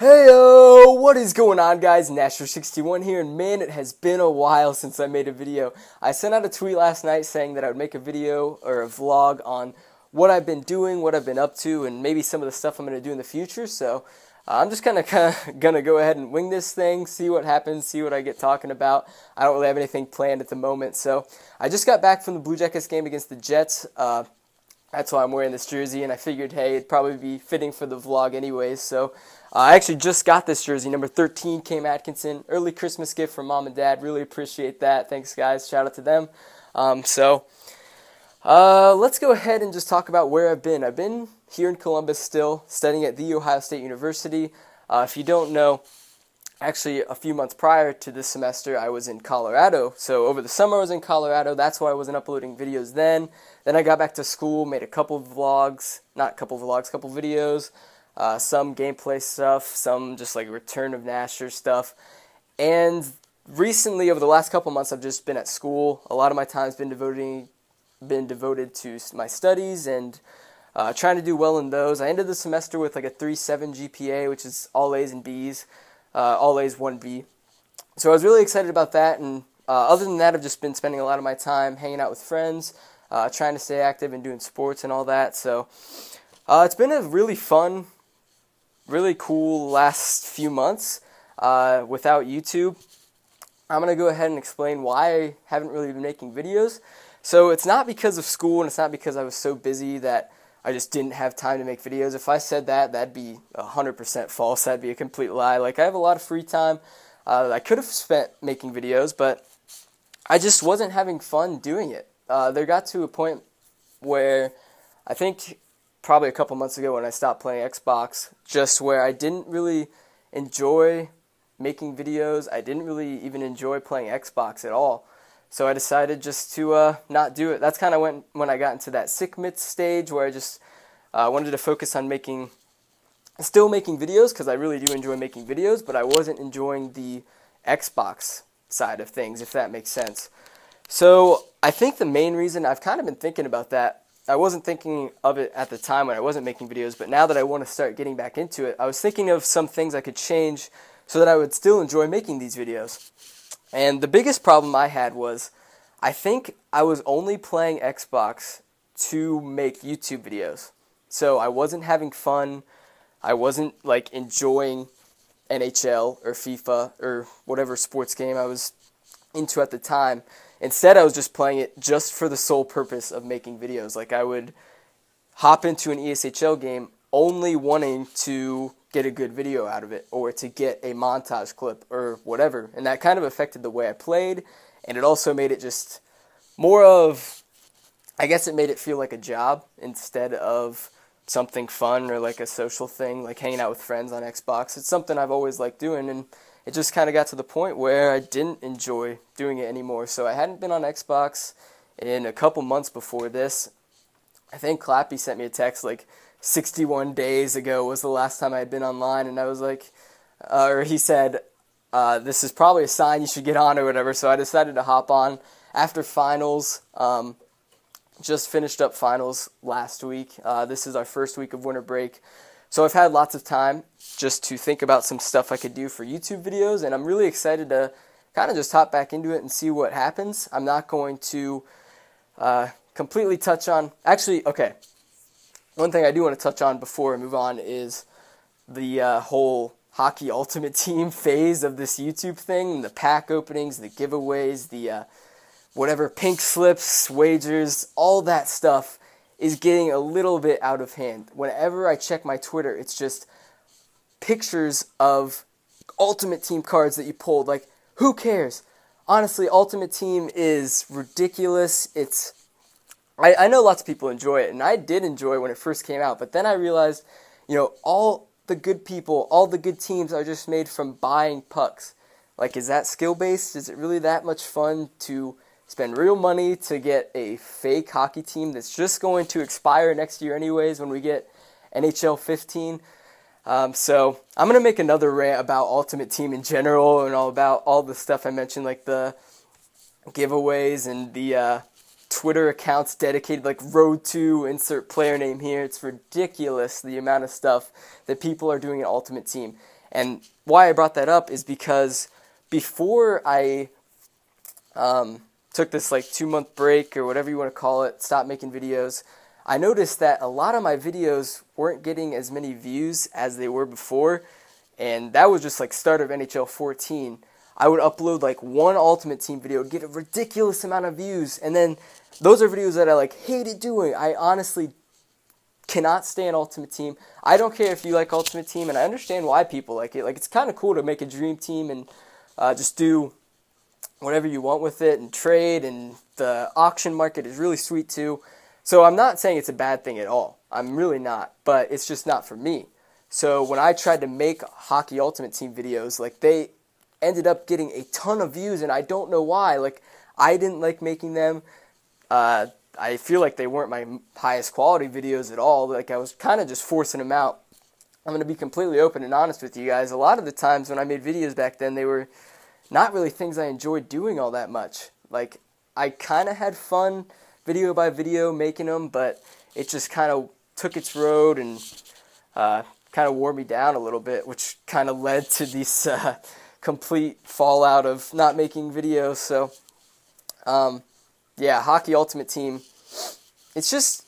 Heyo, what is going on, guys? Nasher61 here, and man, it has been a while since I made a video. I sent out a tweet last night saying that I would make a video or a vlog on what I've been doing, what I've been up to, and maybe some of the stuff I'm going to do in the future. So I'm just kind of going to go ahead and wing this thing, see what happens, see what I get talking about. I don't really have anything planned at the moment. So I just got back from the Blue Jackets game against the Jets. That's why I'm wearing this jersey, and I figured, hey, it'd probably be fitting for the vlog anyways. So I actually just got this jersey, number 13, K. Atkinson, early Christmas gift from Mom and Dad. Really appreciate that. Thanks, guys. Shout out to them. Let's go ahead and just talk about where I've been. I've been here in Columbus still, studying at the Ohio State University. If you don't know, actually, a few months prior to this semester, I was in Colorado. So over the summer, I was in Colorado. That's why I wasn't uploading videos then. Then I got back to school, made a couple videos, some gameplay stuff, some just like Return of Nasher stuff. And recently, over the last couple months, I've just been at school. A lot of my time's been devoted to my studies and trying to do well in those. I ended the semester with like a 3.7 GPA, which is all A's and B's. All A's, 1B. So I was really excited about that, and other than that, I've just been spending a lot of my time hanging out with friends, trying to stay active and doing sports and all that. So it's been a really fun, really cool last few months without YouTube. I'm going to go ahead and explain why I haven't really been making videos. So it's not because of school, and it's not because I was so busy that I just didn't have time to make videos. If I said that, that'd be 100% false. That'd be a complete lie. Like, I have a lot of free time that I could have spent making videos, but I just wasn't having fun doing it. There got to a point where, I think probably a couple months ago when I stopped playing Xbox, just where I didn't really enjoy making videos. I didn't really even enjoy playing Xbox at all. So I decided just to not do it. That's kind of when I got into that sick myth stage, where I just wanted to focus on still making videos, because I really do enjoy making videos, but I wasn't enjoying the Xbox side of things, if that makes sense. So I think the main reason, I've kind of been thinking about that. I wasn't thinking of it at the time when I wasn't making videos, but now that I want to start getting back into it, I was thinking of some things I could change so that I would still enjoy making these videos. And the biggest problem I had was, I think I was only playing Xbox to make YouTube videos. So I wasn't having fun. I wasn't like enjoying NHL or FIFA or whatever sports game I was into at the time. Instead, I was just playing it just for the sole purpose of making videos. Like, I would hop into an ESHL game only wanting to get a good video out of it, or to get a montage clip or whatever. And that kind of affected the way I played, and it also made it just more of, I guess it made it feel like a job instead of something fun or like a social thing, like hanging out with friends on Xbox. It's something I've always liked doing, and it just kind of got to the point where I didn't enjoy doing it anymore. So I hadn't been on Xbox in a couple months before this. I think Clappy sent me a text like 61 days ago was the last time I had been online, and I was like, or he said, this is probably a sign you should get on or whatever. So I decided to hop on after finals. Just finished up finals last week. This is our first week of winter break, so I've had lots of time just to think about some stuff I could do for YouTube videos, and I'm really excited to kind of just hop back into it and see what happens. I'm not going to completely touch on, actually, okay. One thing I do want to touch on before I move on is the whole hockey ultimate team phase of this YouTube thing, the pack openings, the giveaways, the whatever pink slips, wagers, all that stuff is getting a little bit out of hand. Whenever I check my Twitter, it's just pictures of ultimate team cards that you pulled. Like, who cares? Honestly, ultimate team is ridiculous. It's, I know lots of people enjoy it, and I did enjoy it when it first came out, but then I realized, you know, all the good people, all the good teams are just made from buying pucks. Like, is that skill-based? Is it really that much fun to spend real money to get a fake hockey team that's just going to expire next year anyways when we get NHL 15? So I'm going to make another rant about Ultimate Team in general, and all about all the stuff I mentioned, like the giveaways and the Twitter accounts dedicated, like road to insert player name here. It's ridiculous the amount of stuff that people are doing in Ultimate Team. And why I brought that up is because before I took this like 2-month break or whatever you want to call it, stopped making videos, I noticed that a lot of my videos weren't getting as many views as they were before, and that was just like start of NHL 14. I would upload like one Ultimate Team video, get a ridiculous amount of views, and then those are videos that I like hated doing. I honestly cannot stand Ultimate Team. I don't care if you like Ultimate Team, and I understand why people like it. Like, it's kind of cool to make a dream team and just do whatever you want with it and trade, and the auction market is really sweet too. So I'm not saying it's a bad thing at all. I'm really not, but it's just not for me. So when I tried to make Hockey Ultimate Team videos, like, they ended up getting a ton of views, and I don't know why. Like, I didn't like making them. I feel like they weren't my highest quality videos at all. Like, I was kind of just forcing them out. I'm going to be completely open and honest with you guys. A lot of the times when I made videos back then, they were not really things I enjoyed doing all that much. Like, I kind of had fun video by video making them, but it just kind of took its road and kind of wore me down a little bit, which kind of led to this complete fallout of not making videos. So, yeah, Hockey Ultimate Team, it's just,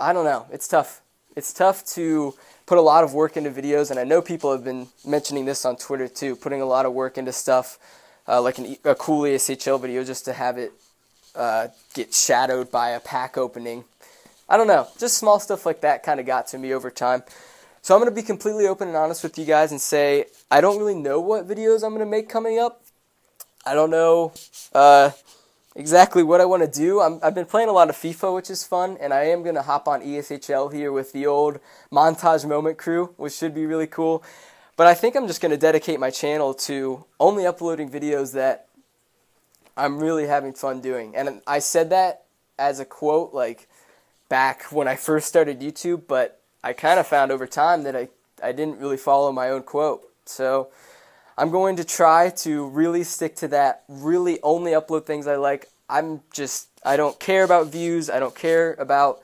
I don't know, it's tough. It's tough to put a lot of work into videos, and I know people have been mentioning this on Twitter too, putting a lot of work into stuff, like a cool ESHL video just to have it get shadowed by a pack opening. I don't know, just small stuff like that kind of got to me over time. So I'm going to be completely open and honest with you guys and say I don't really know what videos I'm going to make coming up. I don't know exactly what I want to do. I've been playing a lot of FIFA, which is fun, and I am going to hop on ESHL here with the old Montage Moment crew, which should be really cool. But I think I'm just going to dedicate my channel to only uploading videos that I'm really having fun doing. And I said that as a quote, like, back when I first started YouTube, but I kind of found over time that I didn't really follow my own quote. So I'm going to try to really stick to that, really only upload things I like. I don't care about views. I don't care about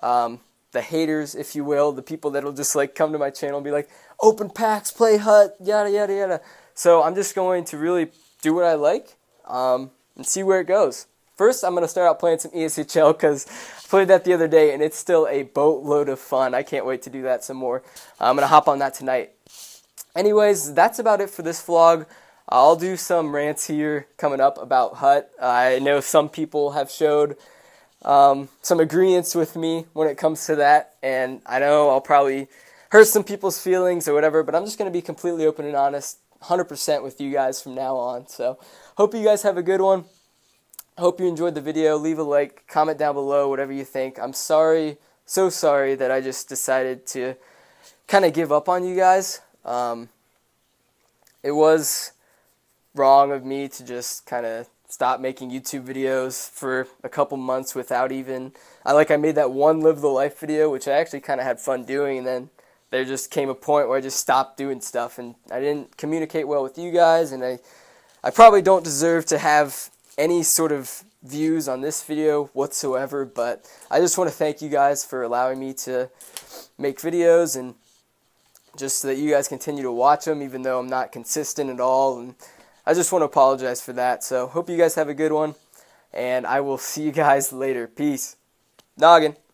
the haters, if you will, the people that'll just like come to my channel and be like, open packs, play HUT, yada, yada, yada. So I'm just going to really do what I like and see where it goes. First, I'm going to start out playing some ESHL because I played that the other day, and it's still a boatload of fun. I can't wait to do that some more. I'm going to hop on that tonight. Anyways, that's about it for this vlog. I'll do some rants here coming up about HUT. I know some people have showed some agreeance with me when it comes to that, and I know I'll probably hurt some people's feelings or whatever, but I'm just going to be completely open and honest 100% with you guys from now on. So hope you guys have a good one. I hope you enjoyed the video. Leave a like, comment down below, whatever you think. I'm sorry, so sorry that I just decided to kind of give up on you guys. It was wrong of me to just kind of stop making YouTube videos for a couple months without even... I made that one Live the Life video, which I actually kind of had fun doing, and then there just came a point where I just stopped doing stuff, and I didn't communicate well with you guys, and I probably don't deserve to have any sort of views on this video whatsoever, but I just want to thank you guys for allowing me to make videos, and just so that you guys continue to watch them, even though I'm not consistent at all, and I just want to apologize for that. So hope you guys have a good one, and I will see you guys later. Peace. Noggin.